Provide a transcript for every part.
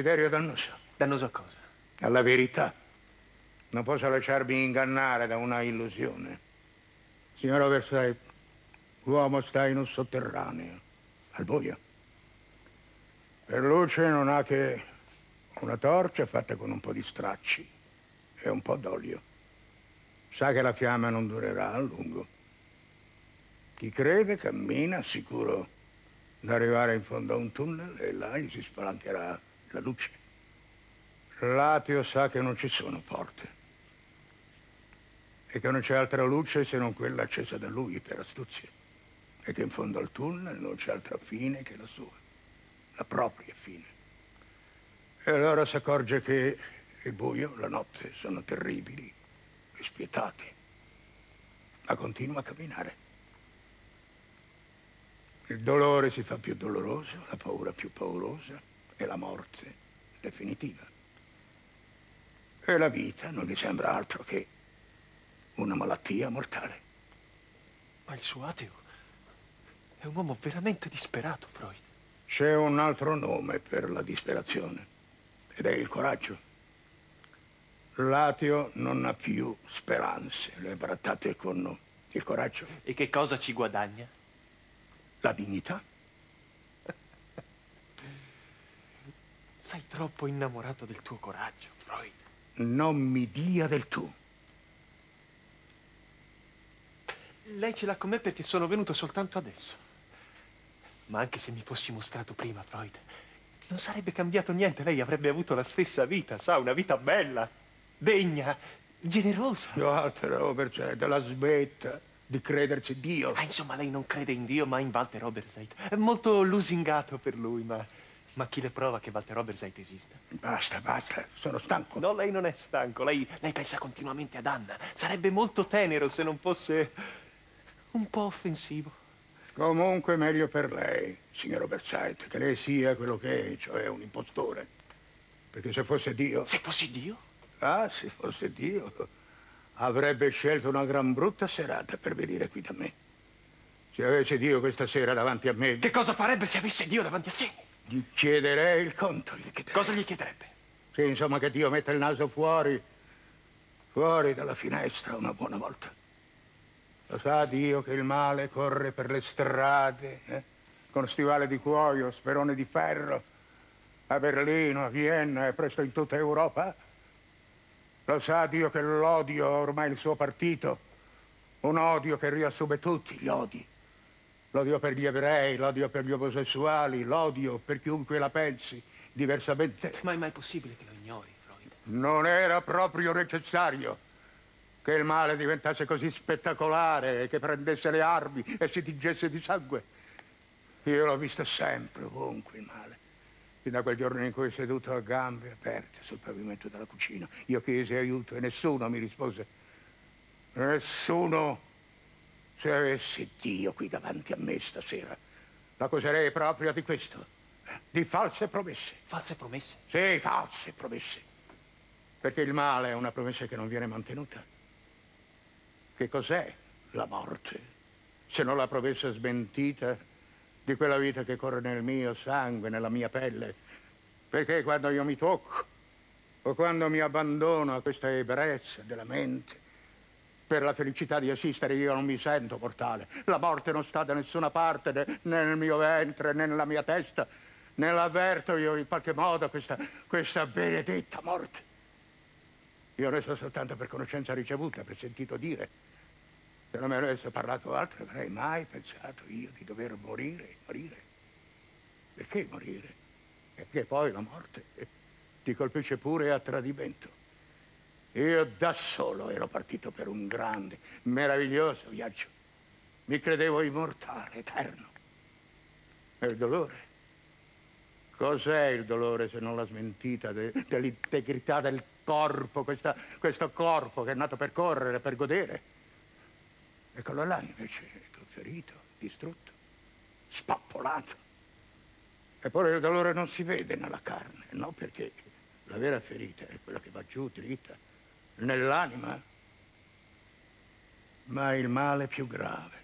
Desiderio dannoso. Dannoso a cosa? Alla verità. Non posso lasciarmi ingannare da una illusione. Signor Oberseit, l'uomo sta in un sotterraneo, al buio. Per luce non ha che una torcia fatta con un po' di stracci e un po' d'olio. Sa che la fiamma non durerà a lungo. Chi crede cammina sicuro ad arrivare in fondo a un tunnel e là gli si spalancherà la luce. L'ateo sa che non ci sono porte e che non c'è altra luce se non quella accesa da lui per astuzia e che in fondo al tunnel non c'è altra fine che la sua, la propria fine. E allora si accorge che il buio, la notte, sono terribili e spietati, ma continua a camminare. Il dolore si fa più doloroso, la paura più paurosa e la morte definitiva. E la vita non gli sembra altro che una malattia mortale. Ma il suo ateo è un uomo veramente disperato, Freud. C'è un altro nome per la disperazione ed è il coraggio. L'ateo non ha più speranze, le brattate con il coraggio. E che cosa ci guadagna? La dignità. Sei troppo innamorato del tuo coraggio, Freud. Non mi dia del tu. Lei ce l'ha con me perché sono venuto soltanto adesso. Ma anche se mi fossi mostrato prima, Freud, non sarebbe cambiato niente. Lei avrebbe avuto la stessa vita, sa, una vita bella, degna, generosa. Walter Oberseit, la smetta di crederci Dio. Ah, insomma, lei non crede in Dio, ma in Walter Oberseit. È molto lusingato per lui, ma chi le prova che Walter Oberseit esista? Basta, basta, sono stanco. No, lei non è stanco, lei pensa continuamente ad Anna. Sarebbe molto tenero se non fosse un po' offensivo. Comunque meglio per lei, signor Oberseit, che lei sia quello che è, cioè un impostore. Perché se fosse Dio... Se fossi Dio? Ah, se fosse Dio... Avrebbe scelto una gran brutta serata per venire qui da me. Se avesse Dio questa sera davanti a me... Che cosa farebbe se avesse Dio davanti a sé? Gli chiederei il conto, gli chiederei. Cosa gli chiederebbe? Sì, insomma, che Dio metta il naso fuori dalla finestra una buona volta. Lo sa Dio che il male corre per le strade, con stivale di cuoio, sperone di ferro, a Berlino, a Vienna e presto in tutta Europa. Lo sa Dio che l'odio è ormai il suo partito, un odio che riassume tutti gli odi. L'odio per gli ebrei, l'odio per gli omosessuali, l'odio per chiunque la pensi diversamente. Ma è mai possibile che lo ignori, Freud? Non era proprio necessario che il male diventasse così spettacolare e che prendesse le armi e si tingesse di sangue. Io l'ho visto sempre, ovunque, il male. Da quel giorno in cui seduto a gambe aperte sul pavimento della cucina, io chiesi aiuto e nessuno mi rispose. Nessuno. Se avessi Dio qui davanti a me stasera, l'accuserei proprio di questo, di false promesse. False promesse? Sì, false promesse. Perché il male è una promessa che non viene mantenuta. Che cos'è la morte se non la promessa smentita di quella vita che corre nel mio sangue, nella mia pelle? Perché quando io mi tocco o quando mi abbandono a questa ebbrezza della mente per la felicità di esistere, io non mi sento mortale. La morte non sta da nessuna parte, né nel mio ventre, né nella mia testa, né l'avverto io in qualche modo questa benedetta morte. Io ne so soltanto per conoscenza ricevuta, per sentito dire. Se non mi avesse parlato altro, avrei mai pensato io di dover morire. Perché morire? Perché poi la morte ti colpisce pure a tradimento. Io da solo ero partito per un grande, meraviglioso viaggio. Mi credevo immortale, eterno. E il dolore? Cos'è il dolore se non la smentita dell'integrità del corpo, questo corpo che è nato per correre, per godere? Eccolo là invece, ferito, distrutto, spappolato. Eppure il dolore non si vede nella carne, no? Perché la vera ferita è quella che va giù dritta nell'anima. Ma il male più grave,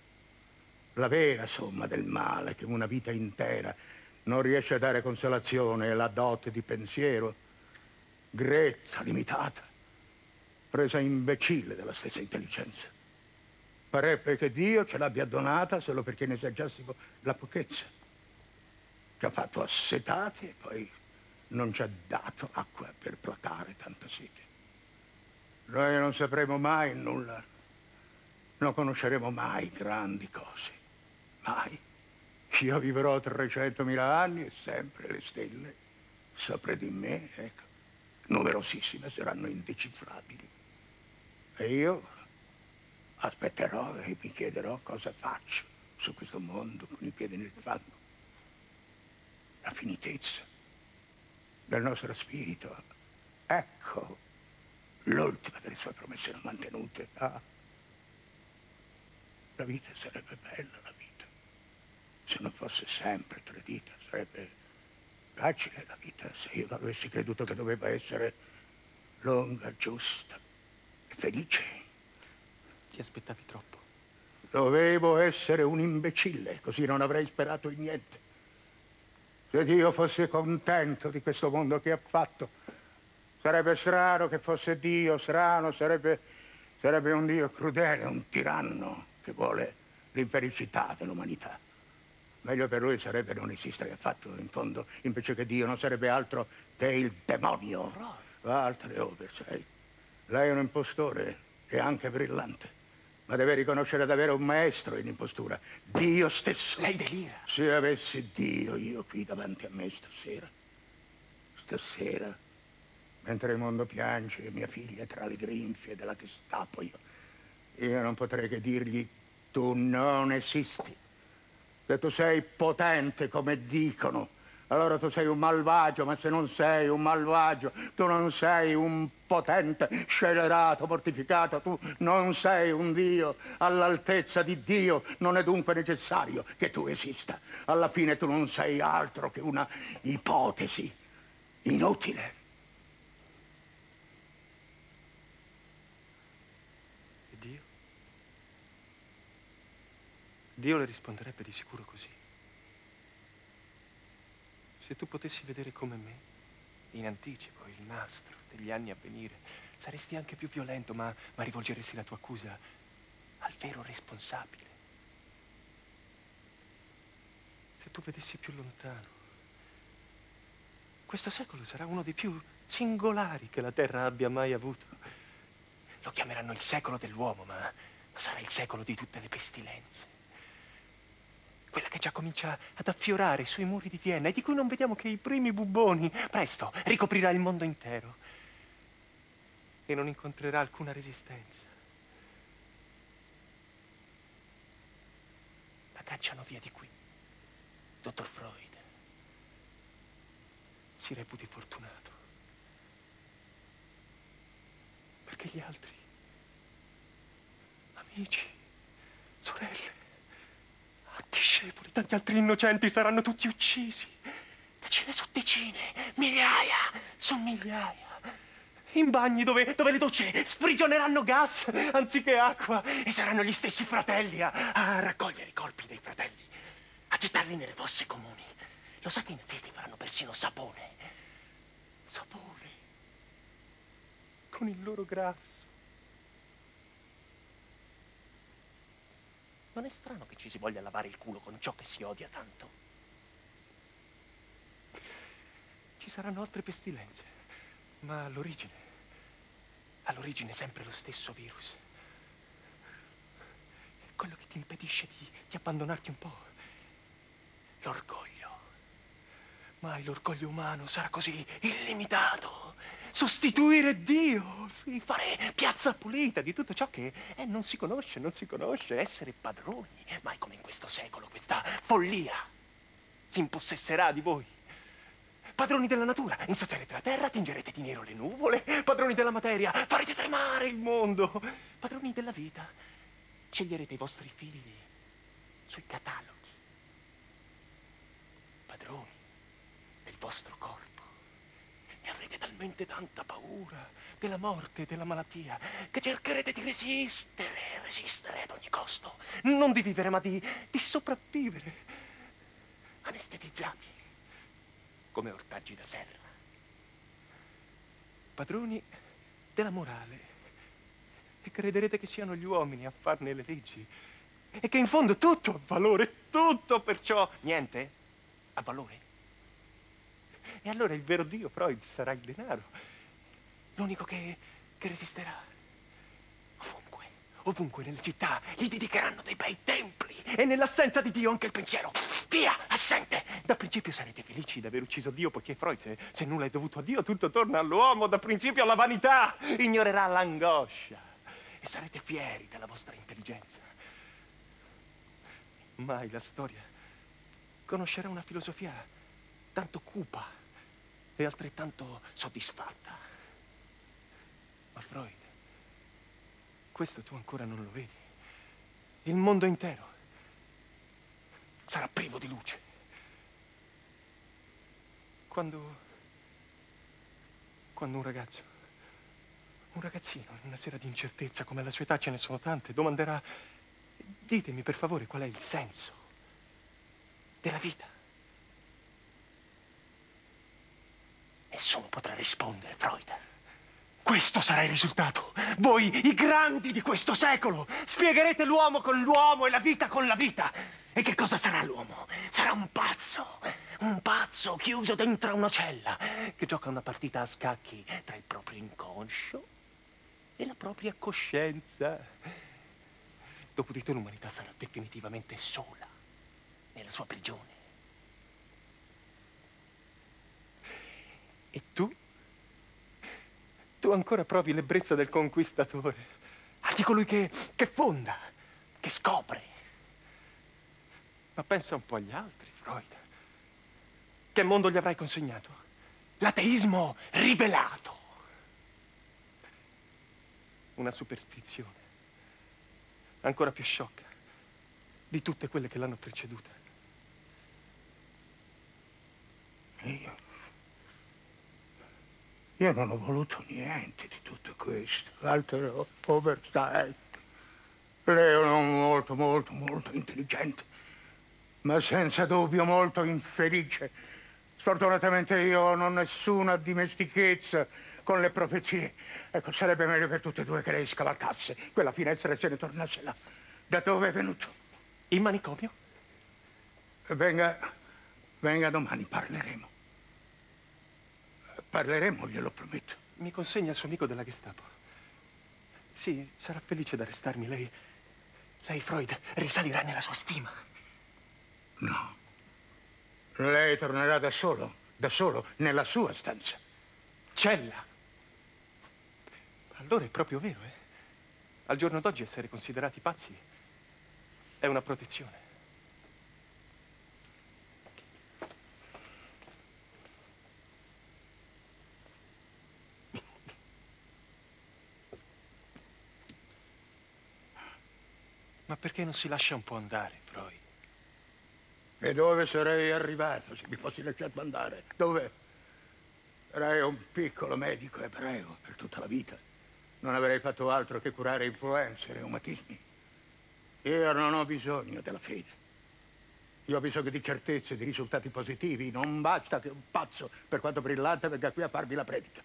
la vera somma del male che una vita intera non riesce a dare consolazione alla dote di pensiero, grezza, limitata, resa imbecille della stessa intelligenza. Parebbe che Dio ce l'abbia donata solo perché ne esagerassimo la pochezza. Ci ha fatto assetati e poi non ci ha dato acqua per placare tanta sete. Noi non sapremo mai nulla, non conosceremo mai grandi cose, mai. Io vivrò 300.000 anni e sempre le stelle sopra di me, ecco, numerosissime, saranno indecifrabili. E io aspetterò e mi chiederò cosa faccio su questo mondo con i piedi nel fango. La finitezza del nostro spirito, ecco l'ultima delle sue promesse non mantenute. Ah, la vita sarebbe bella, la vita. Se non fosse sempre tradita, sarebbe facile la vita se io non avessi creduto che doveva essere lunga, giusta e felice. Ti aspettavi troppo. Dovevo essere un imbecille, così non avrei sperato in niente. Se Dio fosse contento di questo mondo che ha fatto, sarebbe strano che fosse Dio, strano, sarebbe un Dio crudele, un tiranno che vuole l'infelicità dell'umanità. Meglio per lui sarebbe non esistere affatto, in fondo, invece che Dio non sarebbe altro che il demonio. Walter Oberseit, lei è un impostore e anche brillante, ma deve riconoscere davvero un maestro in impostura, Dio stesso. Lei delira. Se avessi Dio io qui davanti a me stasera, mentre il mondo piange e mia figlia tra le grinfie della Gestapo, io non potrei che dirgli: tu non esisti. Se tu sei potente, come dicono, allora tu sei un malvagio, ma se non sei un malvagio, tu non sei un potente, scellerato, mortificato, tu non sei un Dio, all'altezza di Dio non è dunque necessario che tu esista. Alla fine tu non sei altro che una ipotesi inutile. Dio le risponderebbe di sicuro così. Se tu potessi vedere come me, in anticipo, il nastro degli anni a venire, saresti anche più violento, ma rivolgeresti la tua accusa al vero responsabile. Se tu vedessi più lontano, questo secolo sarà uno dei più singolari che la Terra abbia mai avuto. Lo chiameranno il secolo dell'uomo, ma sarà il secolo di tutte le pestilenze. Quella che già comincia ad affiorare sui muri di Vienna e di cui non vediamo che i primi bubboni, presto ricoprirà il mondo intero e non incontrerà alcuna resistenza. La cacciano via di qui. Dottor Freud si reputi fortunato perché gli altri, amici, sorelle, discepoli, tanti altri innocenti saranno tutti uccisi. Decine su decine, migliaia su migliaia. In bagni dove le docce sprigioneranno gas anziché acqua e saranno gli stessi fratelli a raccogliere i corpi dei fratelli, a gettarli nelle fosse comuni. Lo sa che i nazisti faranno persino sapone. Sapone. Con il loro grasso. Non è strano che ci si voglia lavare il culo con ciò che si odia tanto. Ci saranno altre pestilenze, ma all'origine sempre lo stesso virus. Quello che ti impedisce di abbandonarti un po'. L'orgoglio. Mai l'orgoglio umano sarà così illimitato. Sostituire Dio, sì, fare piazza pulita di tutto ciò che non si conosce, essere padroni, mai come in questo secolo questa follia si impossesserà di voi. Padroni della natura, insozzerete la terra, tingerete di nero le nuvole, padroni della materia, farete tremare il mondo, padroni della vita, sceglierete i vostri figli sui cataloghi, padroni del vostro corpo. E avrete talmente tanta paura della morte e della malattia che cercherete di resistere ad ogni costo. Non di vivere, ma di sopravvivere. Anestetizzati. come ortaggi da serra, padroni della morale, e crederete che siano gli uomini a farne le leggi e che in fondo tutto ha valore, tutto, perciò niente ha valore. E allora il vero Dio, Freud, sarà il denaro, l'unico che resisterà. Ovunque, ovunque nelle città gli dedicheranno dei bei templi, e nell'assenza di Dio anche il pensiero. Via, assente! Da principio sarete felici di aver ucciso Dio, poiché Freud, se nulla è dovuto a Dio, tutto torna all'uomo, da principio alla vanità, ignorerà l'angoscia, e sarete fieri della vostra intelligenza. Mai la storia conoscerà una filosofia tanto cupa e altrettanto soddisfatta. Ma Freud, questo tu ancora non lo vedi. Il mondo intero sarà privo di luce. Quando un ragazzino, in una sera di incertezza, come alla sua età ce ne sono tante, domanderà: ditemi per favore qual è il senso della vita. Nessuno potrà rispondere, Freud. Questo sarà il risultato. Voi, i grandi di questo secolo, spiegherete l'uomo con l'uomo e la vita con la vita. E che cosa sarà l'uomo? Sarà un pazzo chiuso dentro una cella, che gioca una partita a scacchi tra il proprio inconscio e la propria coscienza. Dopodiché l'umanità sarà definitivamente sola nella sua prigione. E tu ancora provi l'ebbrezza del conquistatore, di colui che fonda, che scopre. Ma pensa un po' agli altri, Freud. Che mondo gli avrai consegnato? L'ateismo rivelato. Una superstizione ancora più sciocca di tutte quelle che l'hanno preceduta. Io non ho voluto niente di tutto questo. Walter Oberseit, lei è un uomo molto intelligente, ma senza dubbio molto infelice. Sfortunatamente io non ho nessuna dimestichezza con le profezie. Ecco, sarebbe meglio per tutte e due che lei scavalcasse quella finestra e se ne tornasse là. Da dove è venuto? In manicomio? Venga domani, parleremo. Parleremo, glielo prometto. Mi consegna il suo amico della Gestapo. Sì, sarà felice d'arrestarmi. Lei, Freud, risalirà nella sua stima. No. Lei tornerà da solo, nella sua stanza. Cella. Allora è proprio vero, eh? Al giorno d'oggi essere considerati pazzi è una protezione. Ma perché non si lascia un po' andare, Freud? E dove sarei arrivato se mi fossi lasciato andare? Dov'è? Erai un piccolo medico ebreo per tutta la vita. Non avrei fatto altro che curare influenze e reumatismi. Io non ho bisogno della fede. Io ho bisogno di certezze, di risultati positivi. Non basta che un pazzo, per quanto brillante, venga qui a farvi la predica.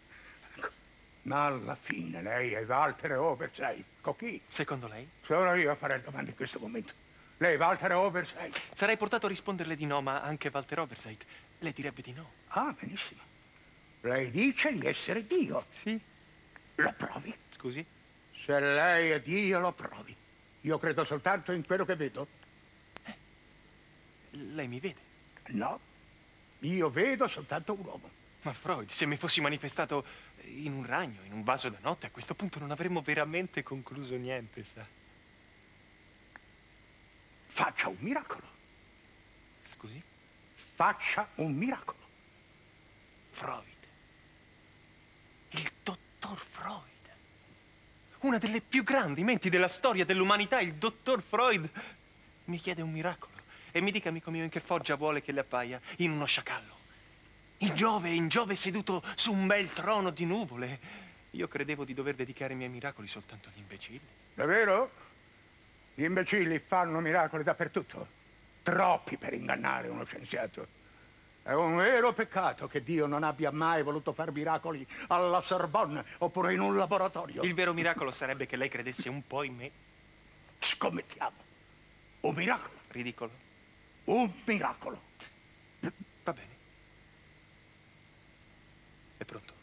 Ecco. Ma alla fine lei è Walter Oberseit. Chi? Secondo lei? Sono io a fare domande in questo momento. Lei, Walter Oberseit? Sarei portato a risponderle di no, ma anche Walter Oberseit le direbbe di no. Ah, benissimo. Lei dice di essere Dio. Sì. Lo provi? Scusi? Se lei è Dio, lo provi. Io credo soltanto in quello che vedo. Lei mi vede? No. Io vedo soltanto un uomo. Ma Freud, se mi fossi manifestato in un ragno, in un vaso da notte, a questo punto non avremmo veramente concluso niente, sa. Faccia un miracolo. Scusi? Faccia un miracolo. Freud. Il dottor Freud. Una delle più grandi menti della storia dell'umanità, il dottor Freud, mi chiede un miracolo. E mi dica, amico mio, in che foggia vuole che le appaia? In uno sciacallo. In Giove seduto su un bel trono di nuvole. Io credevo di dover dedicare i miei miracoli soltanto agli imbecilli. Davvero? Gli imbecilli fanno miracoli dappertutto. Troppi per ingannare uno scienziato. È un vero peccato che Dio non abbia mai voluto far miracoli alla Sorbonne oppure in un laboratorio. Il vero miracolo sarebbe che lei credesse un po' in me. Scommettiamo. Un miracolo. Ridicolo. Un miracolo. Va bene. È pronto.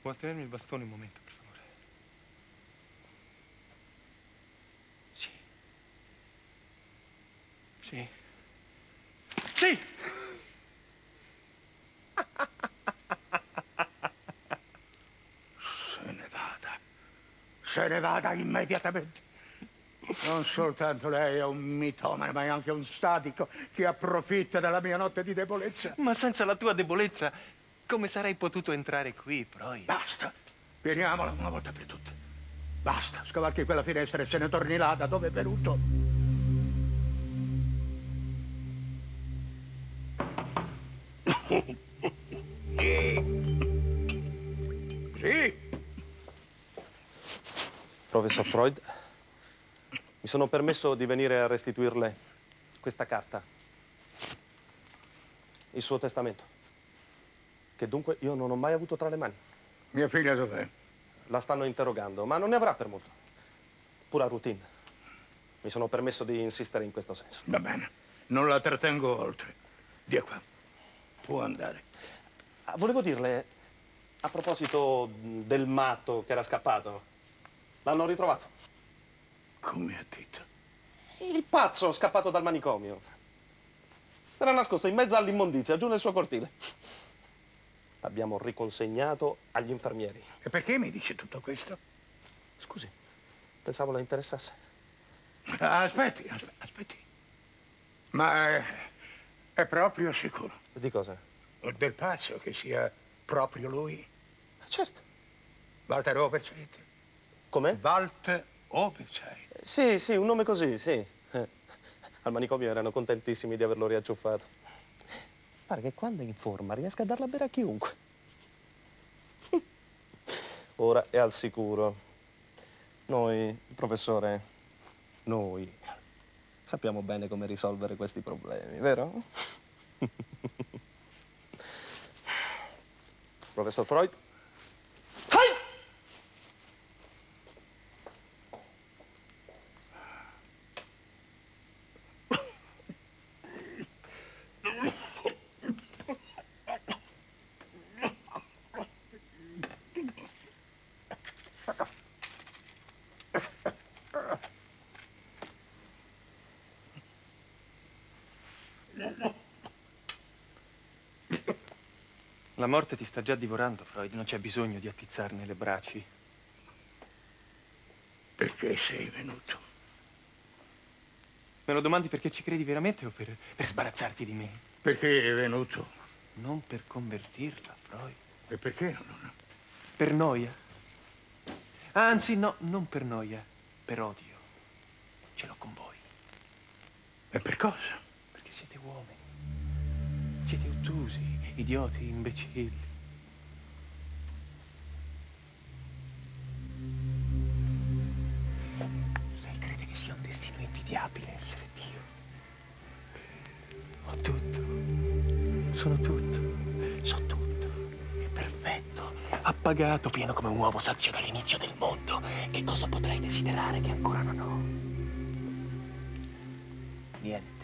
Può tenermi il bastone un momento, per favore? Sì. Sì. Sì! Se ne vada. Se ne vada immediatamente. Non soltanto lei è un mitomane, ma è anche un sadico che approfitta della mia notte di debolezza. Ma senza la tua debolezza... come sarei potuto entrare qui, Freud? Basta! Finiamola una volta per tutte. Basta, scavalchi quella finestra e se ne torni là da dove è venuto. Sì! Professor Freud, mi sono permesso di venire a restituirle questa carta. Il suo testamento. Che dunque io non ho mai avuto tra le mani. Mia figlia dov'è? La stanno interrogando, ma non ne avrà per molto. Pura routine. Mi sono permesso di insistere in questo senso. Va bene, non la trattengo oltre. Dia qua, può andare. Volevo dirle, a proposito del matto che era scappato, l'hanno ritrovato. Come a Tito? Il pazzo scappato dal manicomio. Sarà nascosto in mezzo all'immondizia, giù nel suo cortile. L'abbiamo riconsegnato agli infermieri. E perché mi dice tutto questo? Scusi, pensavo la interessasse. Aspetti, aspetti. Ma è proprio sicuro? Di cosa? Del pazzo che sia proprio lui. Certo. Walter Oberseit. Come? Walter Oberseit. Sì, sì, un nome così, sì. Al manicomio erano contentissimi di averlo riacciuffato. Pare che quando è in forma riesca a darla a bere a chiunque. Ora è al sicuro. Noi, professore, noi sappiamo bene come risolvere questi problemi, vero? Professor Freud? La morte ti sta già divorando, Freud. Non c'è bisogno di attizzarne le braci. Perché sei venuto? Me lo domandi perché ci credi veramente o per sbarazzarti di me? Perché è venuto? Non per convertirla, Freud. E perché allora? Per noia. Anzi, no, non per noia. Per odio. Ce l'ho con voi. E per cosa? Perché siete uomini. Siete ottusi. Idioti, imbecilli. Lei crede che sia un destino invidiabile essere Dio? Ho tutto. Sono tutto. So tutto. È perfetto. Appagato, pieno come un uovo sazio dall'inizio del mondo. Che cosa potrei desiderare che ancora non ho? Niente.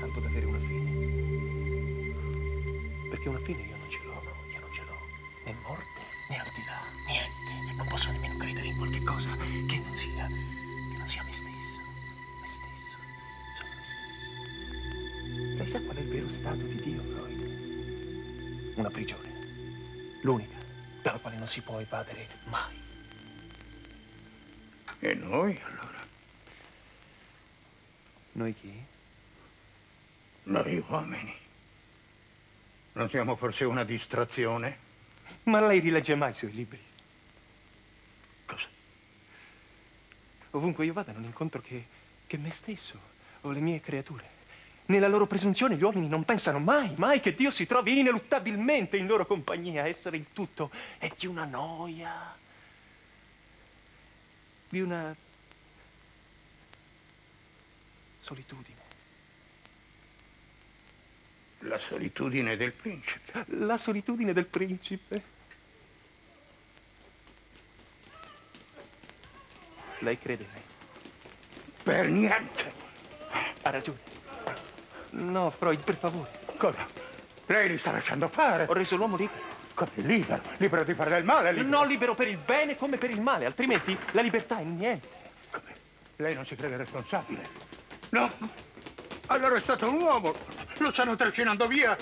Tanto da avere una fine. Perché una fine io non ce l'ho, no, io non ce l'ho. Né morte, né al di là, niente. Non posso nemmeno credere in qualche cosa che non sia me stesso. Me stesso, sono me stesso. Lei sa qual è il vero stato di Dio, Freud? Una prigione. L'unica, dalla quale non si può evadere mai. E noi, allora? Noi chi? Noi uomini. Non siamo forse una distrazione? Ma lei rilegge mai i suoi libri? Cosa? Ovunque io vada non incontro che me stesso o le mie creature. Nella loro presunzione gli uomini non pensano mai, mai che Dio si trovi ineluttabilmente in loro compagnia. Essere il tutto è di una noia. di una solitudine. La solitudine del principe. La solitudine del principe. Lei crede in me? Per niente. Ha ragione. No, Freud, per favore. Cosa? Lei li sta lasciando fare. Ho reso l'uomo libero. Come libero? Libero di fare del male? Libero. No, libero per il bene come per il male, altrimenti la libertà è niente. Come? Lei non si crede responsabile? No? Allora è stato un uomo. Lo stanno trascinando via.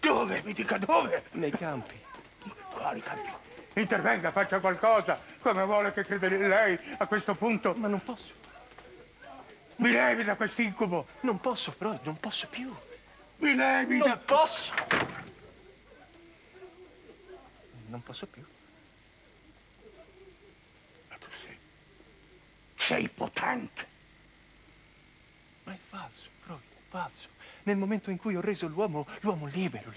Dove? Mi dica dove? Nei campi. Quali campi? Intervenga, faccia qualcosa. Come vuole che crede lei a questo punto? Ma non posso. Mi levi da quest'incubo. Non posso, Freud, non posso più. Mi levi da... Non posso. Non posso più. Ma tu sei... sei potente. Ma è falso, Freud, è falso. Nel momento in cui ho reso l'uomo, libero,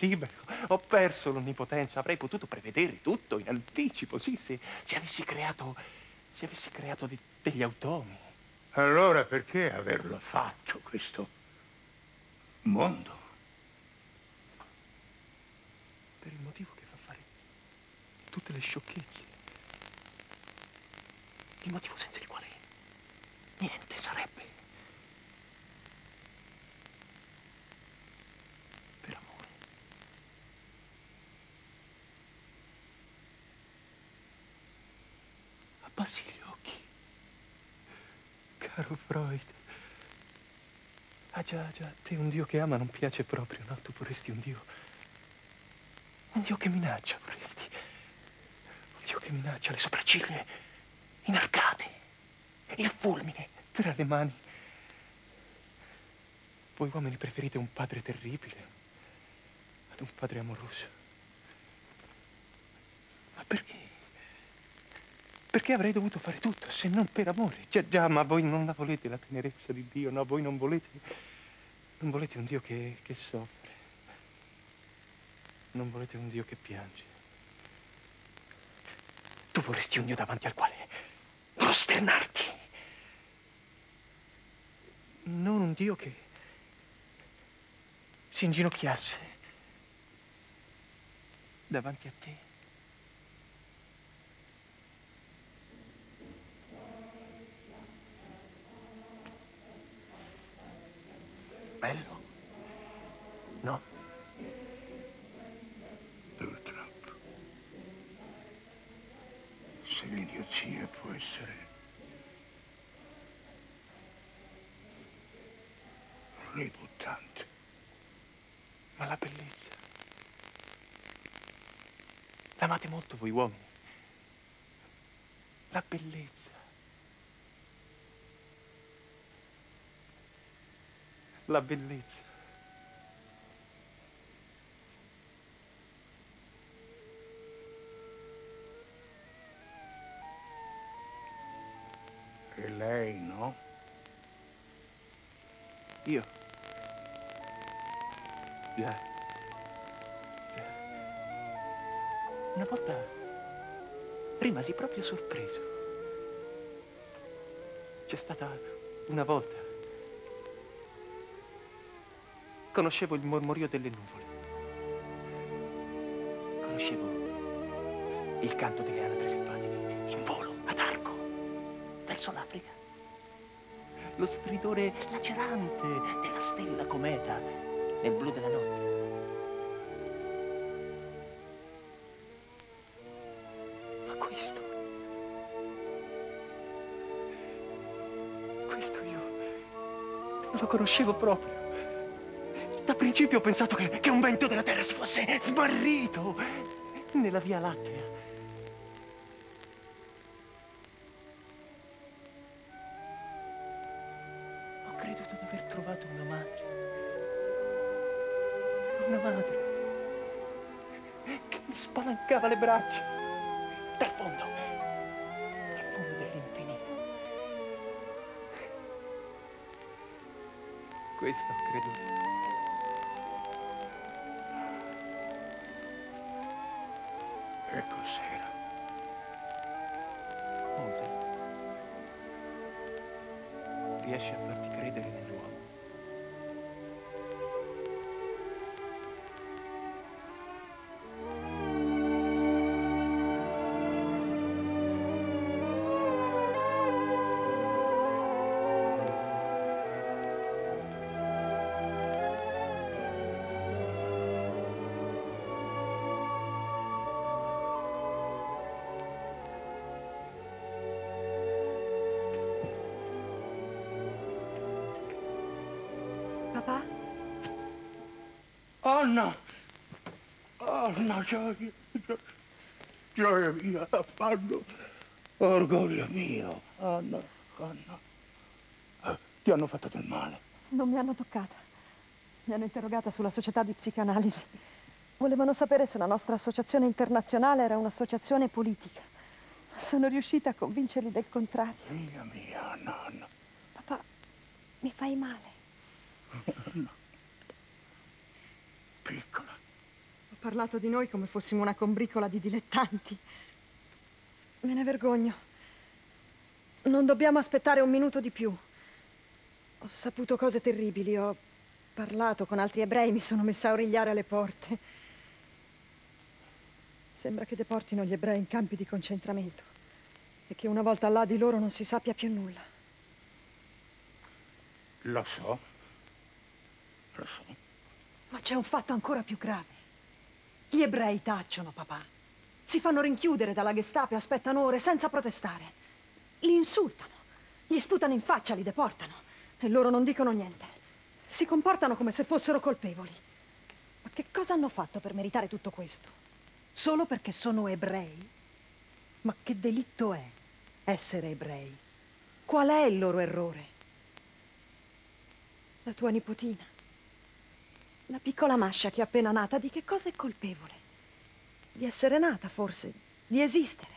ho perso l'onnipotenza. Avrei potuto prevedere tutto in anticipo, sì, se avessi creato degli automi. Allora perché averlo fatto, questo mondo? Per il motivo che fa fare tutte le sciocchezze. Il motivo senza il quale niente sarebbe. Abbassi gli occhi. Caro Freud. Ah già, a te un Dio che ama non piace proprio, no? Tu vorresti un Dio. Un Dio che minaccia, vorresti. Un Dio che minaccia, le sopracciglia inarcate. Il fulmine tra le mani. Voi uomini preferite un padre terribile ad un padre amoroso. Ma perché? Perché avrei dovuto fare tutto, se non per amore. Già, ma voi non la volete la tenerezza di Dio, no? Voi non volete... non volete un Dio che soffre. Non volete un Dio che piange. Tu vorresti un Dio davanti al quale prosternarti. Non un Dio che si inginocchiasse davanti a te. Bello? No? Purtroppo. Se l'idiozia può essere ributtante. Ma la bellezza... l'amate molto voi uomini. La bellezza. La bellezza. E lei, no? Io? Già. Una volta rimasi proprio sorpreso. C'è stata una volta. Conoscevo il mormorio delle nuvole. Conoscevo il canto delle anatre selvatiche, in volo, ad arco, verso l'Africa. Lo stridore lacerante della stella cometa nel blu della notte. Ma questo io lo conoscevo proprio. Da principio ho pensato che un vento della terra si fosse smarrito nella Via Lattea. Ho creduto di aver trovato una madre. Una madre che mi spalancava le braccia dal fondo dell'infinito. Questo ho creduto. Che cos'era? Mozart. riesce a farti credere nell'uomo. Oh no, gioia, gioia mia, affanno, orgoglio mio, Anna, Anna. Ti hanno fatto del male? Non mi hanno toccata. Mi hanno interrogata sulla società di psicanalisi. Volevano sapere se la nostra associazione internazionale era un'associazione politica. Sono riuscita a convincerli del contrario. Figlia mia, Anna, Anna. Papà, mi fai male. No. Piccola. Ho parlato di noi come fossimo una combricola di dilettanti. Me ne vergogno. Non dobbiamo aspettare un minuto di più. Ho saputo cose terribili, ho parlato con altri ebrei, mi sono messa a origliare alle porte. Sembra che deportino gli ebrei in campi di concentramento e che una volta là di loro non si sappia più nulla. Lo so. Lo so. Ma c'è un fatto ancora più grave. Gli ebrei tacciono, papà. Si fanno rinchiudere dalla Gestapo e aspettano ore senza protestare. Li insultano, gli sputano in faccia, li deportano. E loro non dicono niente. Si comportano come se fossero colpevoli. Ma che cosa hanno fatto per meritare tutto questo? Solo perché sono ebrei? Ma che delitto è essere ebrei? Qual è il loro errore? La tua nipotina. La piccola Mascia che è appena nata, di che cosa è colpevole? Di essere nata, forse, di esistere.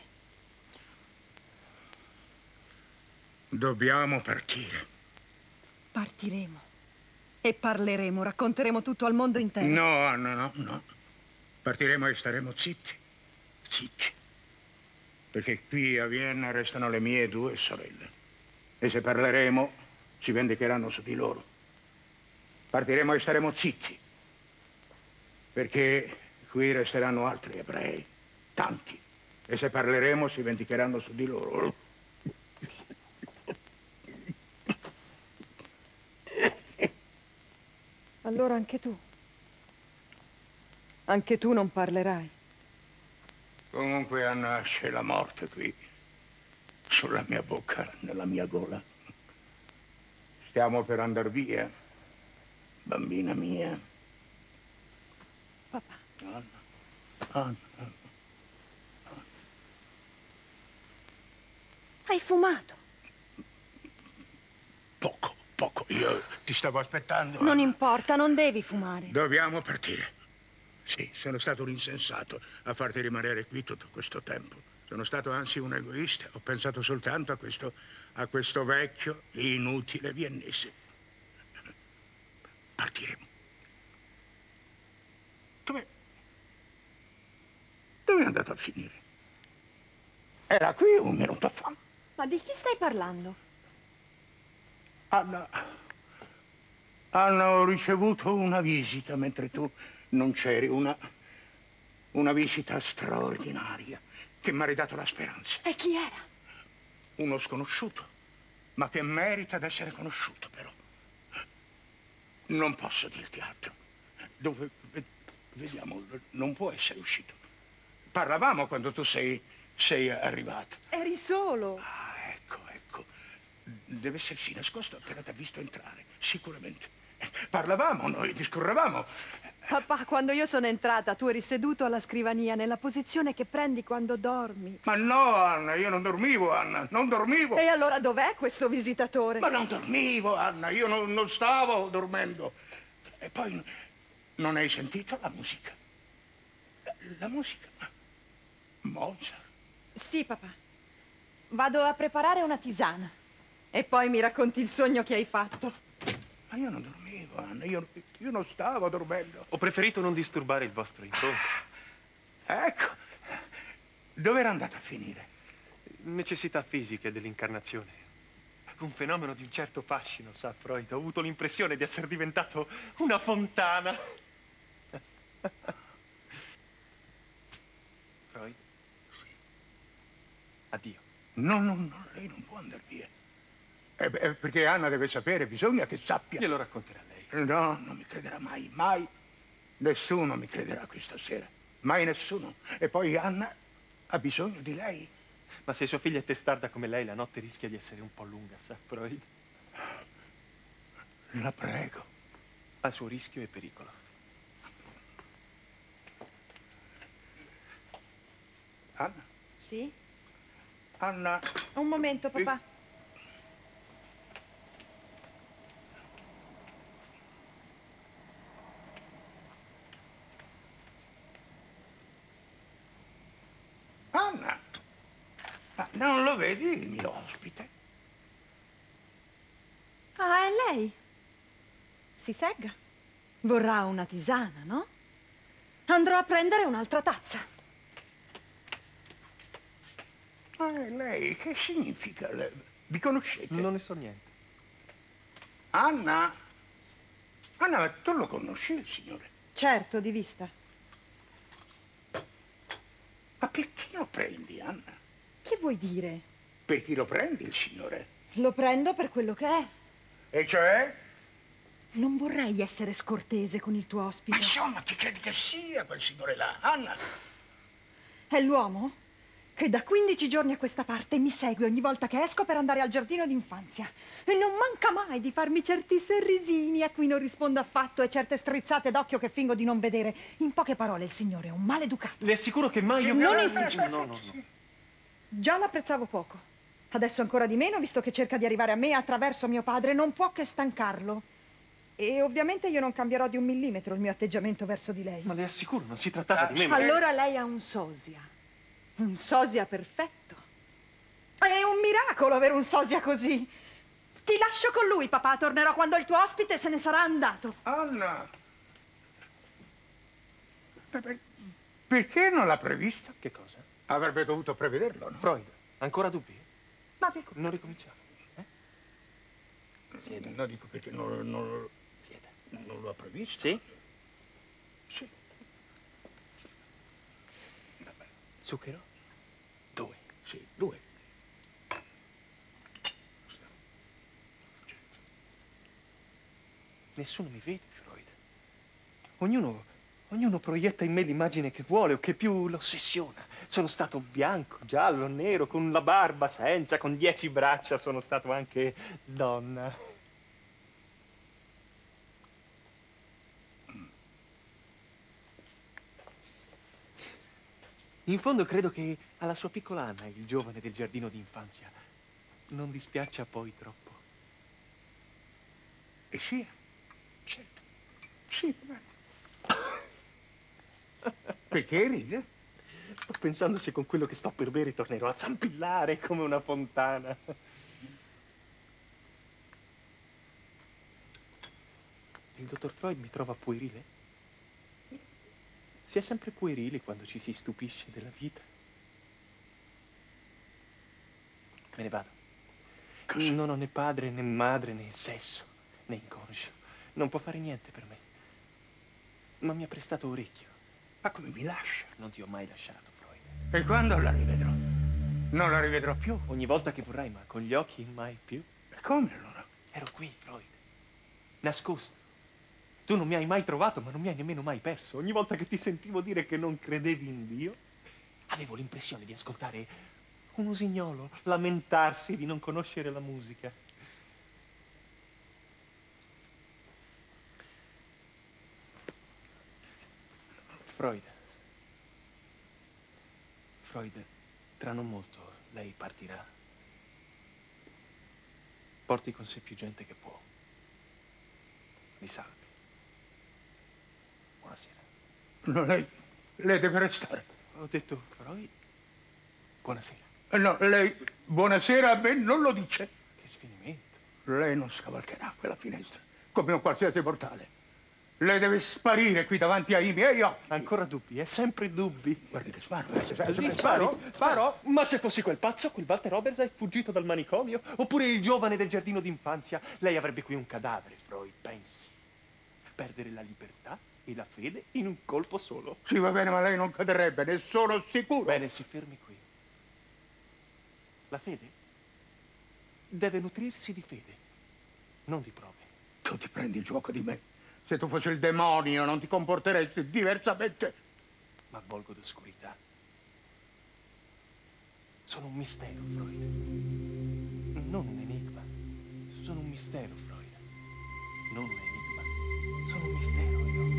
Dobbiamo partire. Partiremo. E parleremo, racconteremo tutto al mondo intero. No, no, no, no. Partiremo e staremo zitti. Zitti. Perché qui a Vienna restano le mie due sorelle. E se parleremo, si vendicheranno su di loro. Partiremo e staremo zitti, perché qui resteranno altri ebrei, tanti, e se parleremo si vendicheranno su di loro. Allora anche tu non parlerai. Comunque, Anna, c'è la morte qui, sulla mia bocca, nella mia gola. Stiamo per andar via. Bambina mia. Papà. Anna. Anna. Anna. Hai fumato? Poco, poco. Io ti stavo aspettando. Non importa, non devi fumare. Dobbiamo partire. Sì, sono stato un insensato a farti rimanere qui tutto questo tempo. Sono stato anzi un egoista. Ho pensato soltanto a questo vecchio e inutile viennese. Partiremo. Dove è andato a finire? Era qui un minuto fa. Ma di chi stai parlando? Anna. Anna, ho ricevuto una visita mentre tu non c'eri. Una visita straordinaria che mi ha ridato la speranza. E chi era? Uno sconosciuto, ma che merita d'essere conosciuto, però. Non posso dirti altro. Dove, vediamo, non può essere uscito. Parlavamo quando tu sei arrivato. Eri solo. Ah, ecco, ecco. Deve essersi nascosto appena ti ha visto entrare, sicuramente. Parlavamo noi, discorrevamo. Papà, quando io sono entrata, tu eri seduto alla scrivania, nella posizione che prendi quando dormi. Ma no, Anna, io non dormivo, Anna, non dormivo. E allora dov'è questo visitatore? Ma non dormivo, Anna, io non stavo dormendo. E poi non hai sentito la musica? La musica? Mozart. Sì, papà. Vado a preparare una tisana. E poi mi racconti il sogno che hai fatto. Ma io non dormivo, Anna, io non stavo dormendo. Ho preferito non disturbare il vostro incontro. Ah, ecco, dove era andata a finire? Necessità fisiche dell'incarnazione. un fenomeno di un certo fascino, sa Freud. Ho avuto l'impressione di essere diventato una fontana. Freud? Sì. Addio. No, no, no, lei non può andare via. Perché Anna deve sapere, bisogna che sappia. Glielo racconterà lei. No, non mi crederà mai, mai. Nessuno mi crederà questa sera. Mai nessuno. E poi Anna ha bisogno di lei. Ma se sua figlia è testarda come lei, la notte rischia di essere un po' lunga, sa Freud? La prego. A suo rischio e pericolo. Anna? Sì? Anna... Un momento, papà. Anna! Ma non lo vedi il mio ospite? Ah, è lei. Si segga. Vorrà una tisana, no? Andrò a prendere un'altra tazza. Ah, lei, che significa? Vi conoscete? Non ne so niente. Anna? Anna, tu lo conosci il signore? Certo, di vista. Ma per chi lo prendi, Anna? Che vuoi dire? Per chi lo prendi il signore? Lo prendo per quello che è. E cioè? Non vorrei essere scortese con il tuo ospite. Ma insomma, chi credi che sia quel signore là? Anna? È l'uomo che da 15 giorni a questa parte mi segue ogni volta che esco per andare al giardino d'infanzia. E non manca mai di farmi certi sorrisini a cui non rispondo affatto e certe strizzate d'occhio che fingo di non vedere. In poche parole, il signore è un maleducato. Le assicuro che mai io... Non insisto. No, no, no. Già l'apprezzavo poco. Adesso ancora di meno, visto che cerca di arrivare a me attraverso mio padre, non può che stancarlo. E ovviamente io non cambierò di un millimetro il mio atteggiamento verso di lei. Ma le assicuro, non si trattava di me. Allora lei ha un sosia. Un sosia perfetto. È un miracolo avere un sosia così. Ti lascio con lui, papà. Tornerò quando il tuo ospite se ne sarà andato. Anna! Perché non l'ha previsto? Che cosa? Avrebbe dovuto prevederlo, no? Freud, ancora dubbi? Ma perché? Non ricominciamo. Sieda. No, dico perché non lo ha previsto. Sì? Sì. Zucchero? 2. Sì, 2. Nessuno mi vede, Freud. Ognuno proietta in me l'immagine che vuole o che più l'ossessiona. Sono stato bianco, giallo, nero, con la barba, senza, con 10 braccia. Sono stato anche donna. In fondo credo che alla sua piccola Anna, il giovane del giardino d'infanzia, non dispiaccia poi troppo. E sì, certo. Sì, ma... Perché ride? Sto pensando se con quello che sto per bere tornerò a zampillare come una fontana. Il dottor Freud mi trova puerile? Si è sempre puerili quando ci si stupisce della vita. Me ne vado. Cosa? Non ho né padre, né madre, né sesso, né inconscio. Non può fare niente per me. Ma mi ha prestato orecchio. Ma come mi lascia? Non ti ho mai lasciato, Freud. E quando la rivedrò? Non la rivedrò più? Ogni volta che vorrai, ma con gli occhi mai più. E come allora? Ero qui, Freud. Nascosto. Tu non mi hai mai trovato, ma non mi hai nemmeno mai perso. Ogni volta che ti sentivo dire che non credevi in Dio, avevo l'impressione di ascoltare un usignolo lamentarsi di non conoscere la musica. Freud, tra non molto lei partirà. Porti con sé più gente che può. Li salvi. No, lei deve restare. Ho detto, Freud, buonasera. No, lei buonasera a me non lo dice. Che sfinimento. Lei non scavalcherà quella finestra, come un qualsiasi portale. Lei deve sparire qui davanti ai miei occhi. Ancora dubbi, sempre dubbi. Guardi che sparo. Sparo? Ma se fossi quel pazzo, quel Walter Oberseit fuggito dal manicomio, oppure il giovane del giardino d'infanzia, lei avrebbe qui un cadavere, Freud, pensi. Perdere la libertà e la fede in un colpo solo. Sì, va bene, ma lei non cadrebbe, ne sono sicuro. Bene, si fermi qui. La fede deve nutrirsi di fede, non di prove. Tu ti prendi il gioco di me. Se tu fossi il demonio non ti comporteresti diversamente. Ma volgo d'oscurità. Sono un mistero, Freud. Non un enigma. Sono un mistero, Freud. Non un enigma. Sono un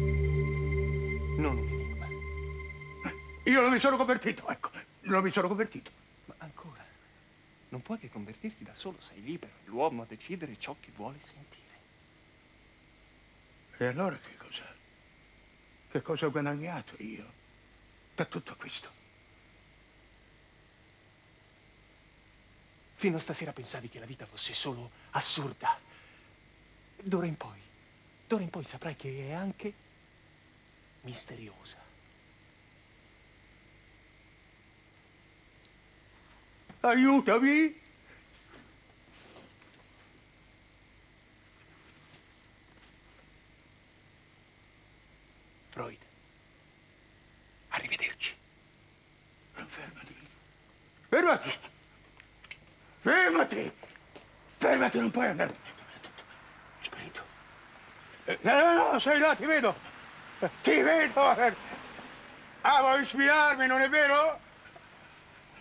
mistero, io. Non un enigma. Io non mi sono convertito, ecco. Non mi sono convertito. Ma ancora, non puoi che convertirti da solo. Sei libero, l'uomo a decidere ciò che vuole sentire. E allora che cosa? Che cosa ho guadagnato io da tutto questo? Fino a stasera pensavi che la vita fosse solo assurda. D'ora in poi saprai che è anche misteriosa. Aiutami! Freud, arrivederci. Fermati. Fermati. Fermati. Fermati, non puoi andare. Spirito. No, sei là, ti vedo. Ti vedo. Ah, vuoi sfidarmi, non è vero?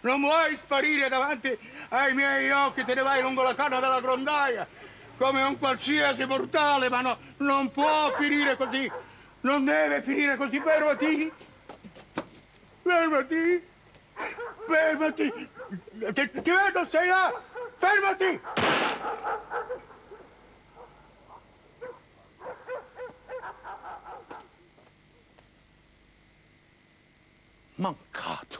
Non vuoi sparire davanti ai miei occhi, te ne vai lungo la canna della grondaia, come un qualsiasi mortale, ma no, non può finire così. Non deve finire così, fermati! Fermati! Fermati! Ti vedo, sei là! Fermati! Mancato!